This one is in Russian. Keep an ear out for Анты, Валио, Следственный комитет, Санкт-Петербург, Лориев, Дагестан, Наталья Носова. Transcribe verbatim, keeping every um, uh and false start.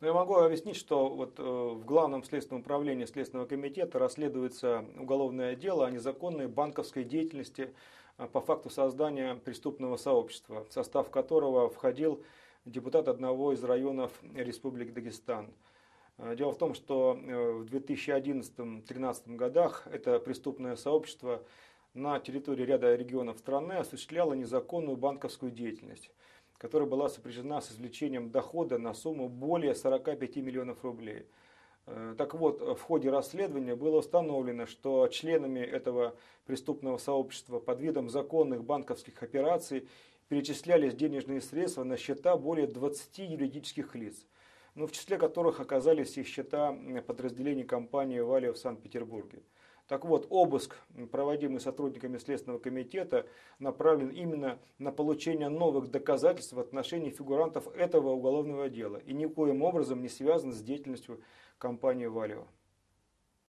Но я могу объяснить, что вот в Главном следственном управлении Следственного комитета расследуется уголовное дело о незаконной банковской деятельности по факту создания преступного сообщества, в состав которого входил депутат одного из районов Республики Дагестан. Дело в том, что в две тысячи одиннадцатом — две тысячи тринадцатом годах это преступное сообщество на территории ряда регионов страны осуществляло незаконную банковскую деятельность, которая была сопряжена с извлечением дохода на сумму более сорока пяти миллионов рублей. Так вот, в ходе расследования было установлено, что членами этого преступного сообщества под видом законных банковских операций перечислялись денежные средства на счета более двадцати юридических лиц, ну, в числе которых оказались и счета подразделений компании «Валио» в Санкт-Петербурге. Так вот, обыск, проводимый сотрудниками Следственного комитета, направлен именно на получение новых доказательств в отношении фигурантов этого уголовного дела и никоим образом не связан с деятельностью компании «Валио».